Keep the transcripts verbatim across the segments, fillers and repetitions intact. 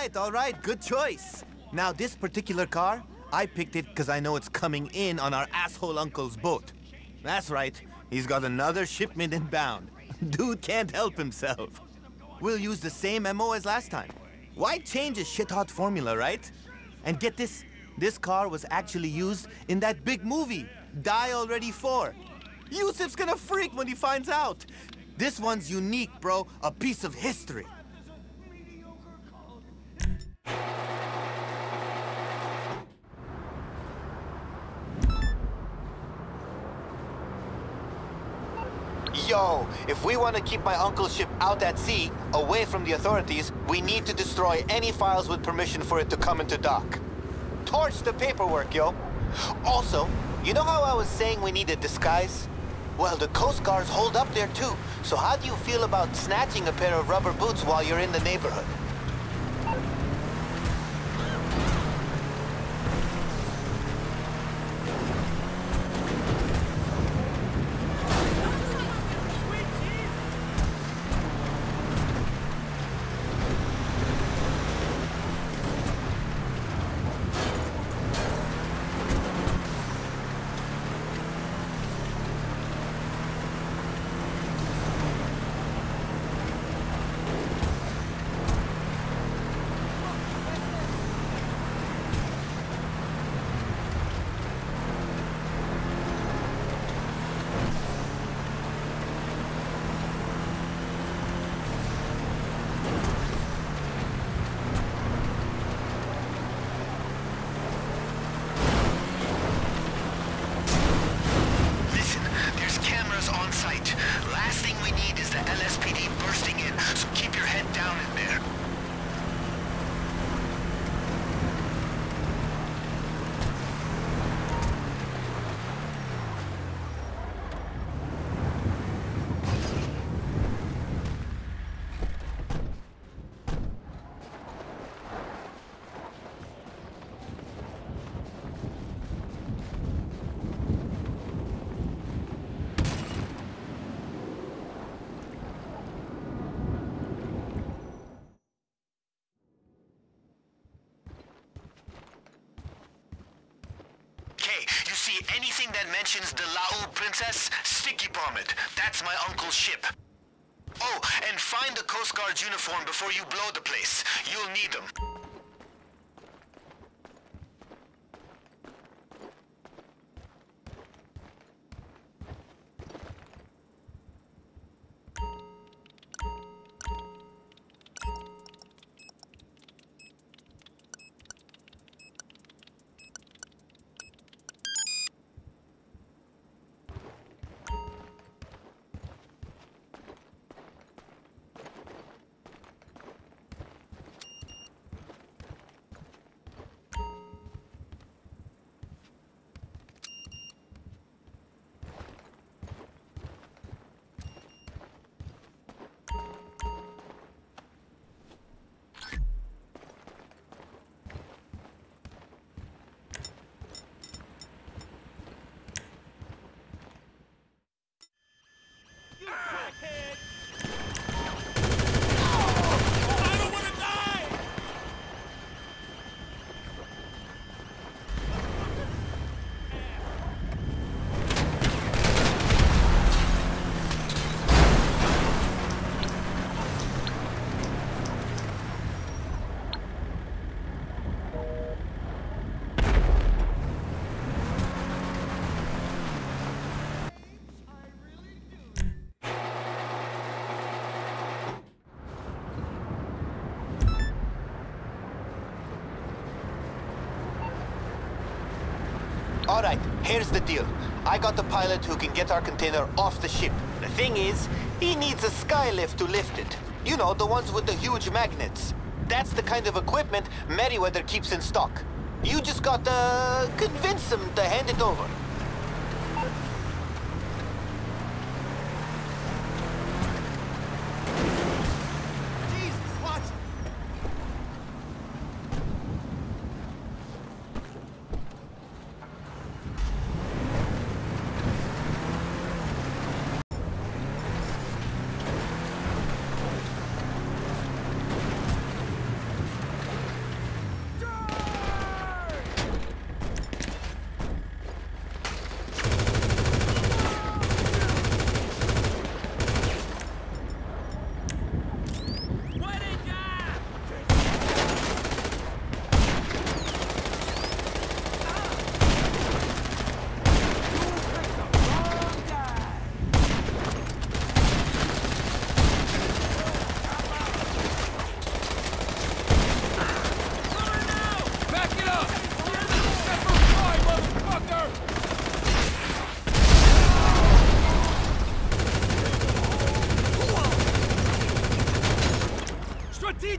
right, all right, good choice. Now, this particular car, I picked it because I know it's coming in on our asshole uncle's boat. That's right, he's got another shipment inbound. Dude can't help himself. We'll use the same M O as last time. Why change a shit-hot formula, right? And get this, this car was actually used in that big movie, Die Already four. Yusuf's gonna freak when he finds out. This one's unique, bro, a piece of history. Yo, if we want to keep my uncle's ship out at sea, away from the authorities, we need to destroy any files with permission for it to come into dock. Torch the paperwork, yo. Also, you know how I was saying we need a disguise? Well, the Coast Guards hold up there too, so how do you feel about snatching a pair of rubber boots while you're in the neighborhood? Anything that mentions the Lao princess, sticky bomb it. That's my uncle's ship. Oh, and find the Coast Guard's uniform before you blow the place. You'll need them. All right, here's the deal. I got the pilot who can get our container off the ship. The thing is, he needs a sky lift to lift it. You know, the ones with the huge magnets. That's the kind of equipment Merryweather keeps in stock. You just gotta convince him to hand it over.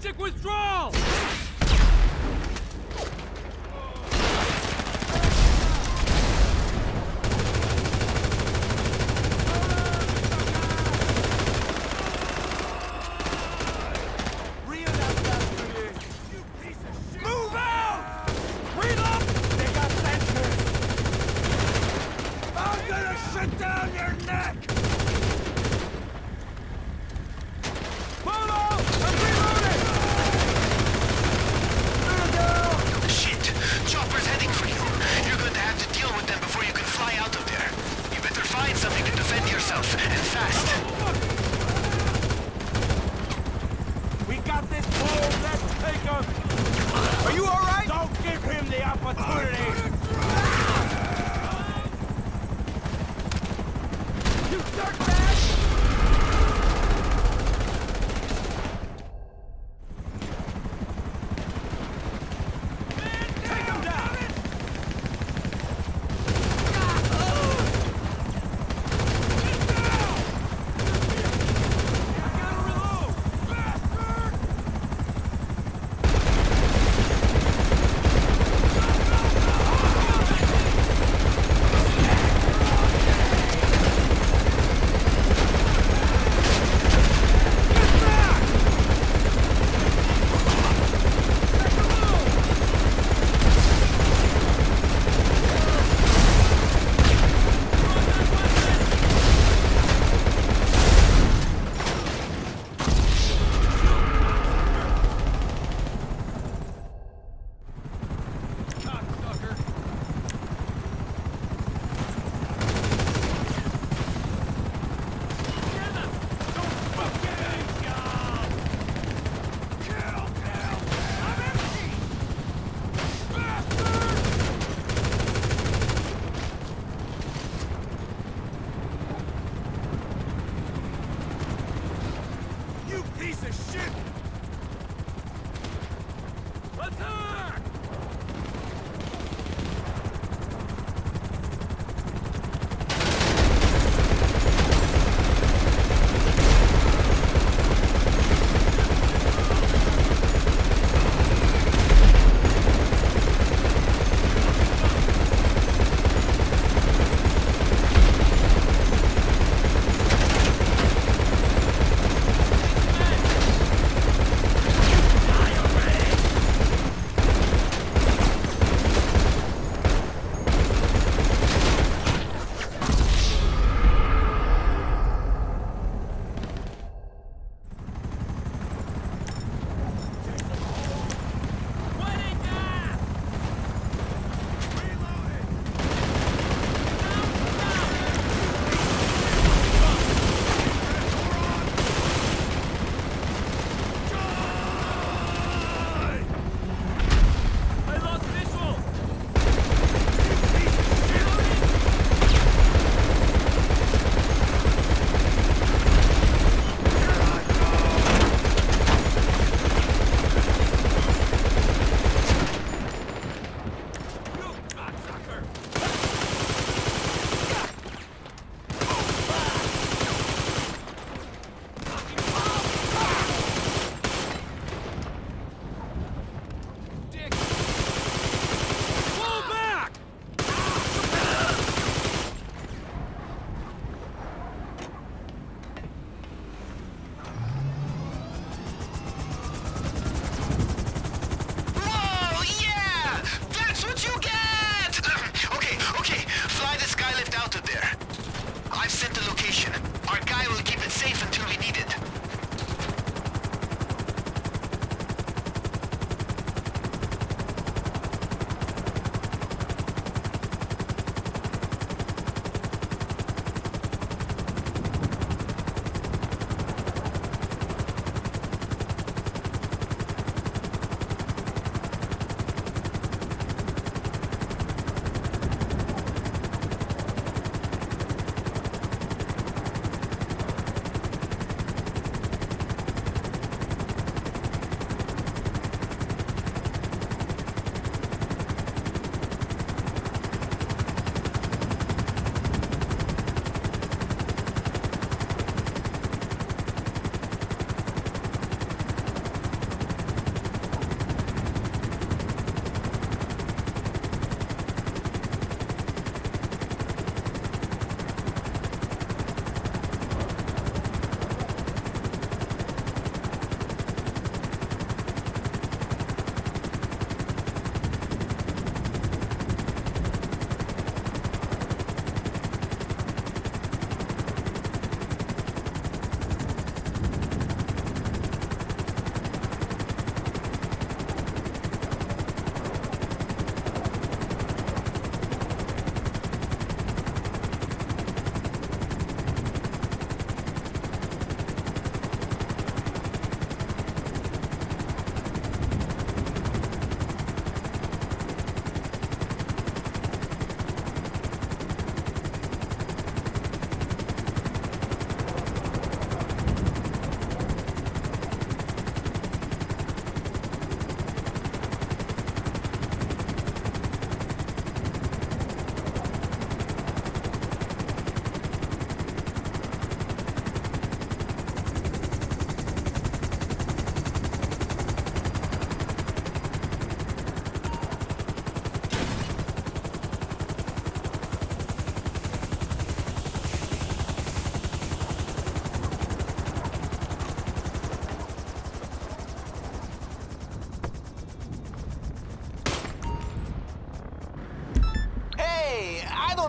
Strategic withdrawal!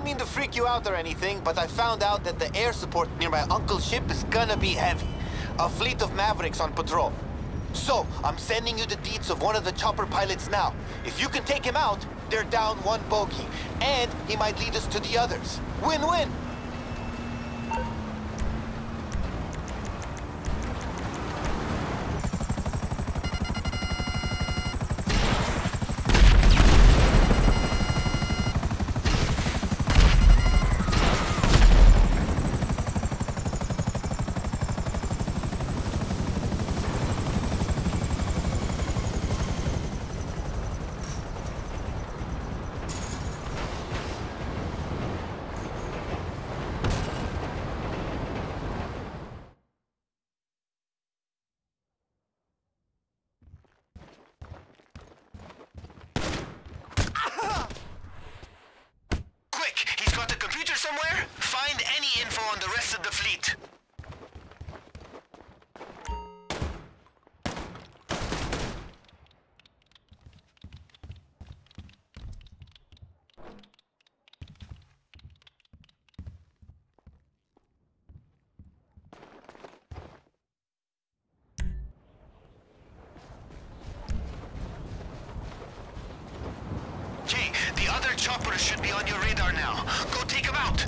don't mean to freak you out or anything, but I found out that the air support near my uncle's ship is gonna be heavy. A fleet of Mavericks on patrol. So, I'm sending you the deets of one of the chopper pilots now. If you can take him out, they're down one bogey, and he might lead us to the others. Win-win! Somewhere? Find any info on the rest of the fleet. Choppers should be on your radar now. Go take them out!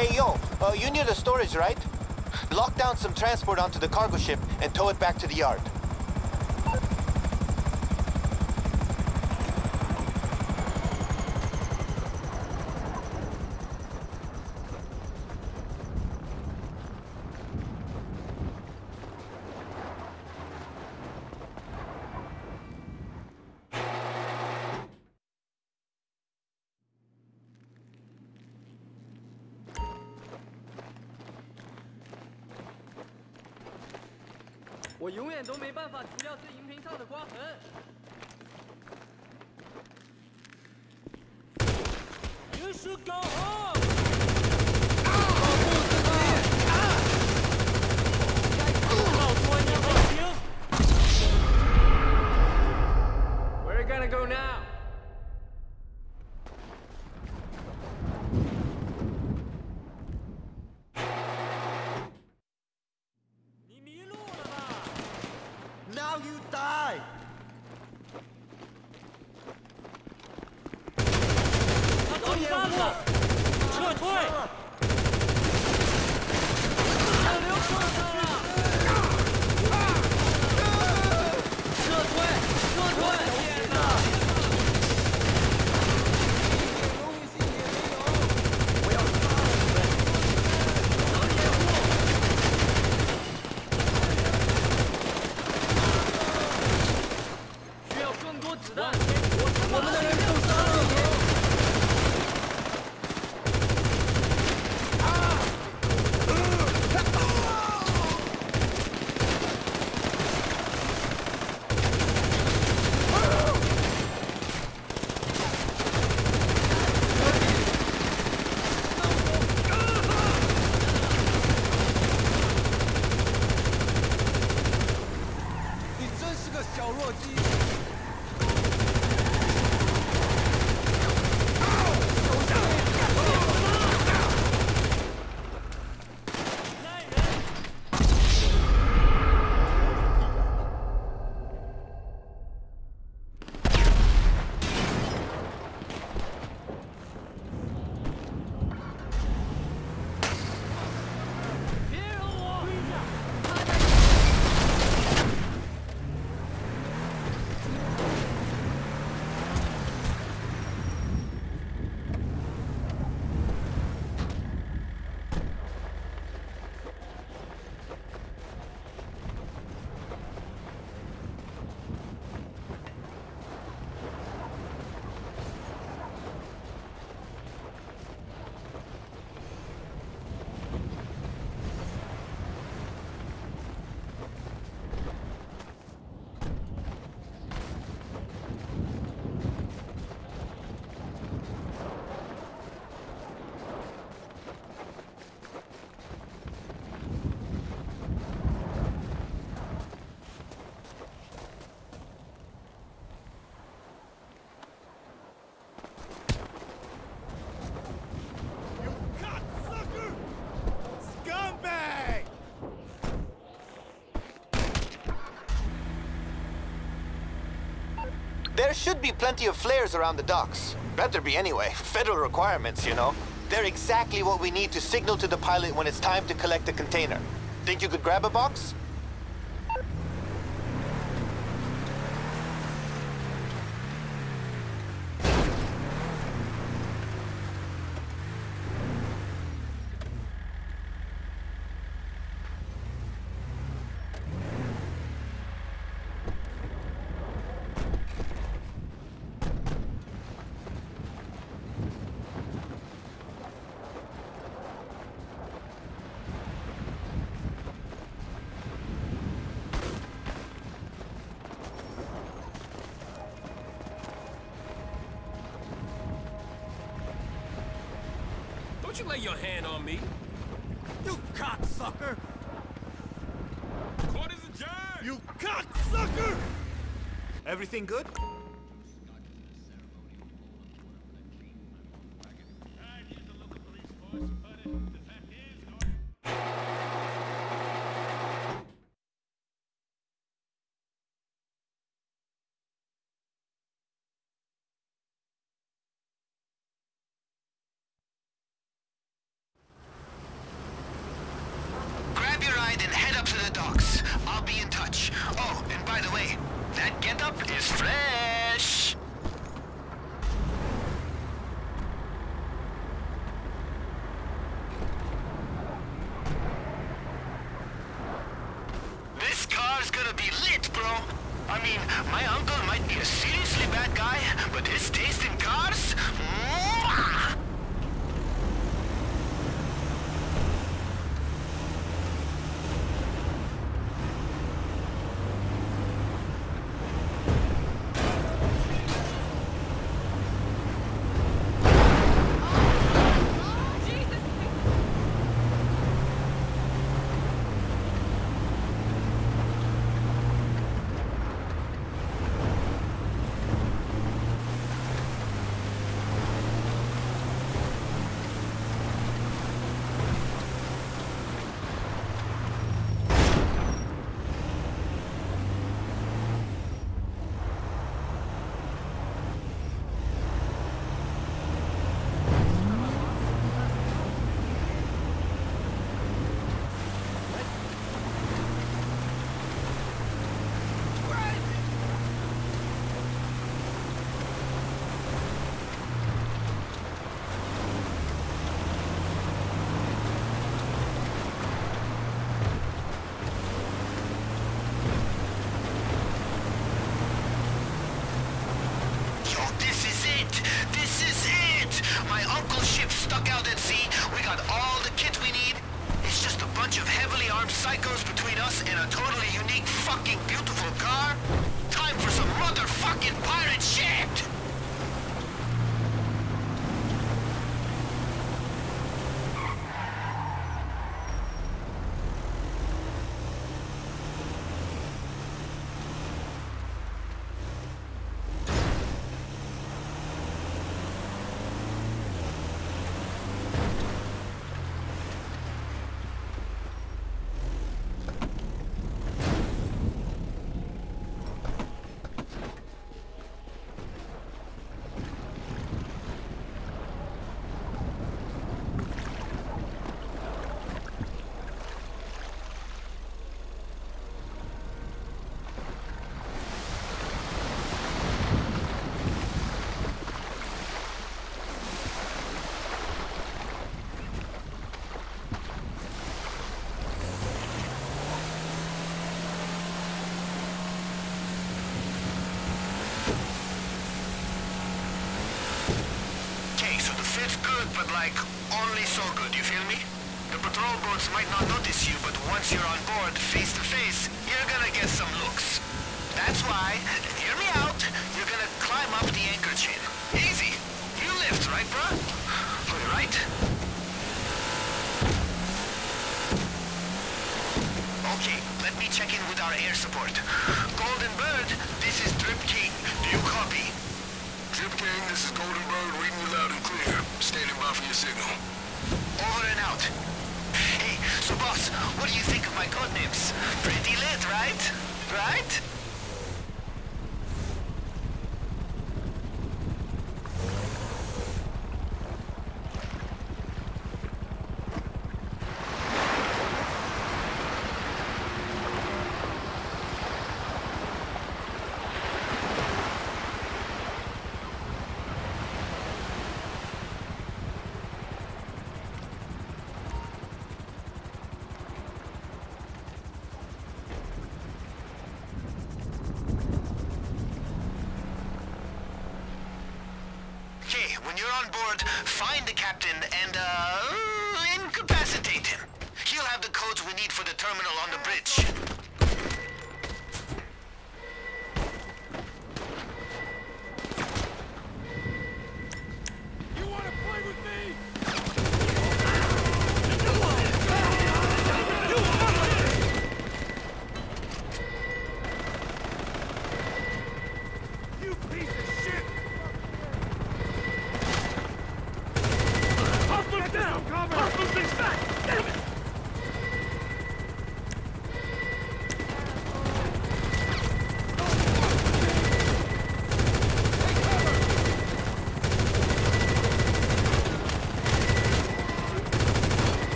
Hey, yo, uh, you knew the storage, right? Lock down some transport onto the cargo ship and tow it back to the yard. You should go home. Where are you gonna go now? Now you die. There should be plenty of flares around the docks. Better be anyway. Federal requirements, you know. They're exactly what we need to signal to the pilot when it's time to collect the container. Think you could grab a box? Don't you lay your hand on me, you cocksucker! Court is adjourned! You cocksucker! Everything good? gonna be lit, bro. I mean, my uncle might be a seriously bad guy, but his taste in cars? Mwah! Like, only so good, you feel me? The patrol boats might not notice you, but once you're on board, face to face, you're gonna get some looks. That's why, hear me out, you're gonna climb up the anchor chain. Easy! You lift, right, bruh? All right? Okay, let me check in with our air support. Golden Bird, this is Drip King. Do you copy? Drip King, this is Golden Bird, reading you loud and clear. Standing by for your signal. Over and out. Hey, so boss, what do you think of my codenames? Pretty lit, right? Right? When you're on board, find the captain and, uh, incapacitate him. He'll have the codes we need for the terminal on the bridge.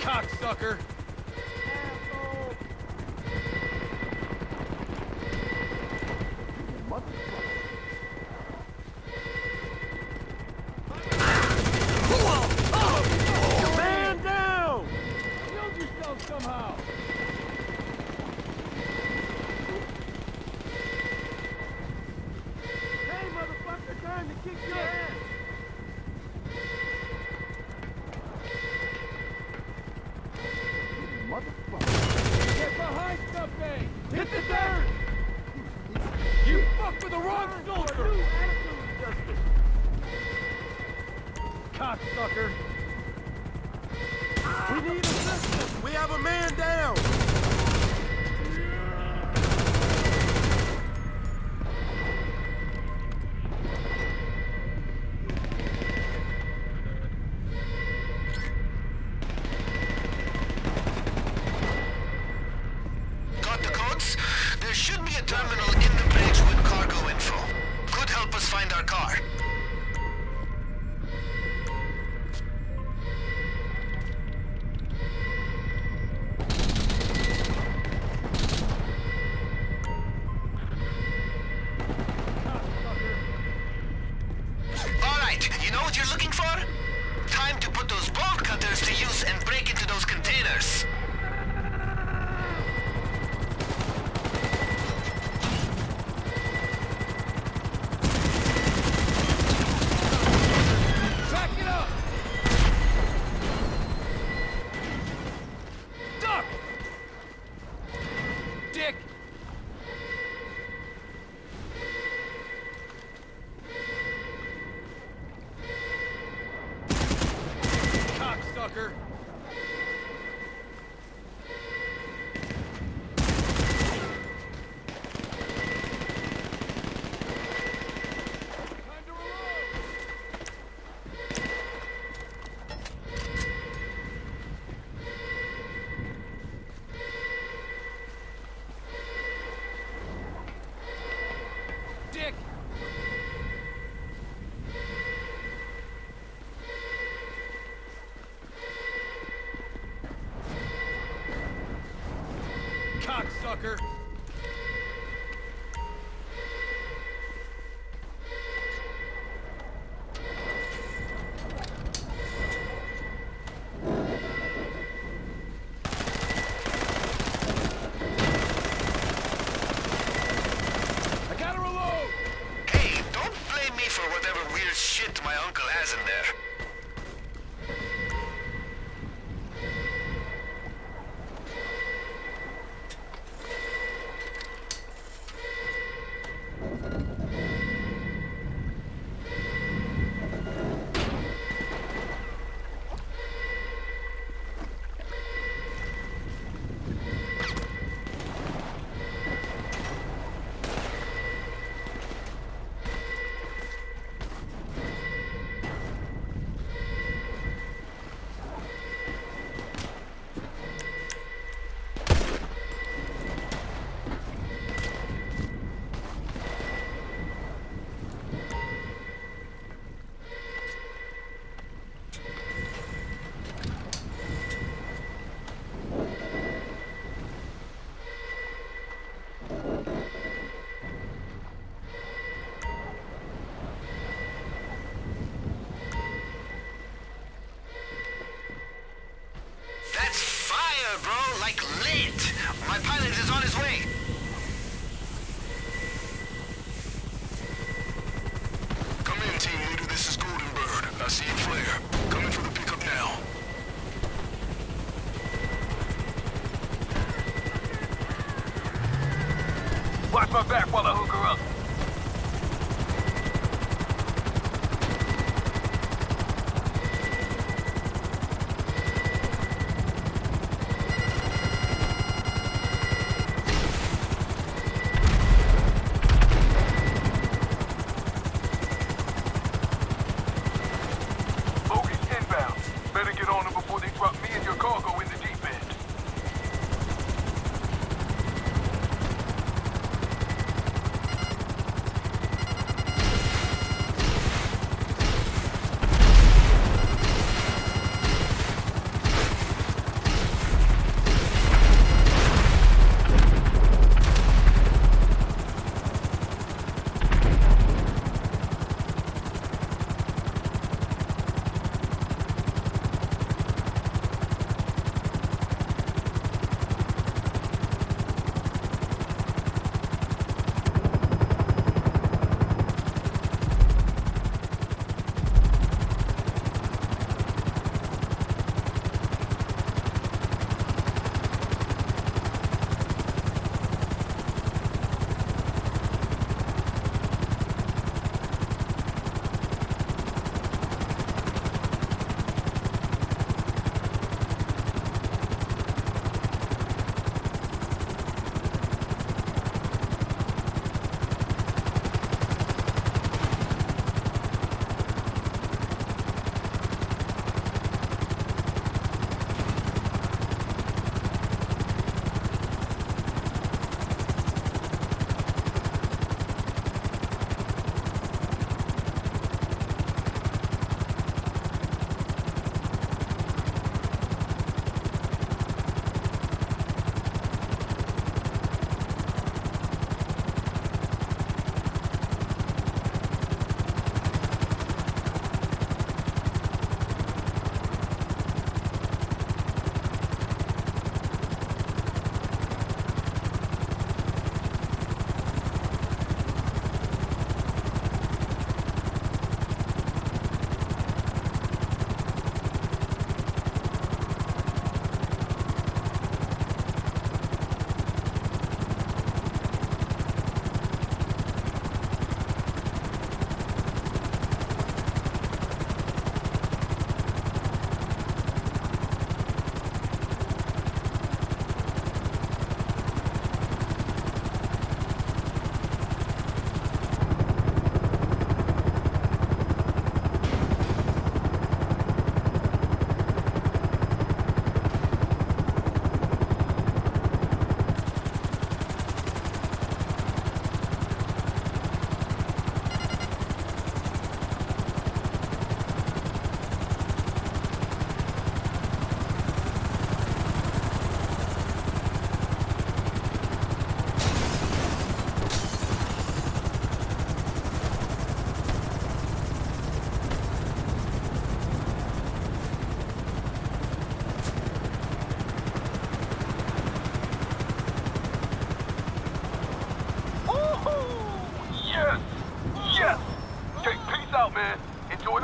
Cocksucker! Asshole. cocksucker. We need assistance. We have a man down. Cocksucker. Watch my back while I hook her up. Bogies inbound. Better get on them before they drop me and your cargo in the deep end.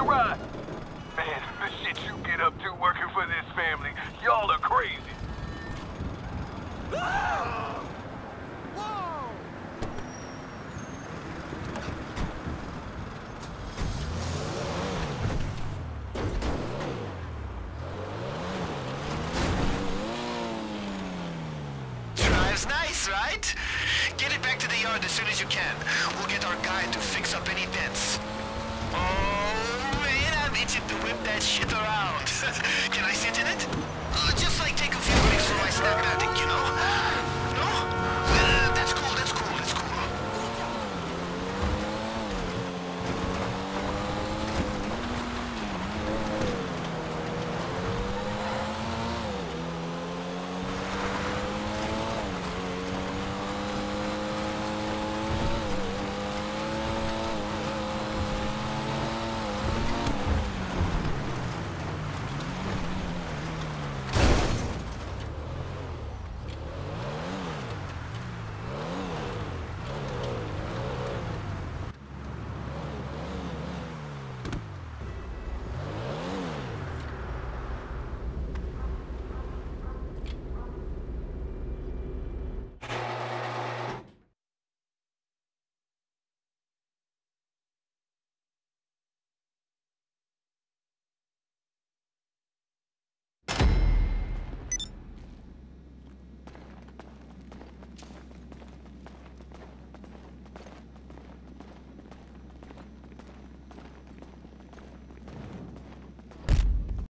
a ride. Man, the shit you get up to working for this family, y'all are crazy. Whoa. Drive's nice, right? Get it back to the yard as soon as you can. We'll get our guy to fix up any dents. Oh, man, I'm itching to whip that shit around. Can I sit in it? Uh, just like take a few breaks for my snap addict, you know?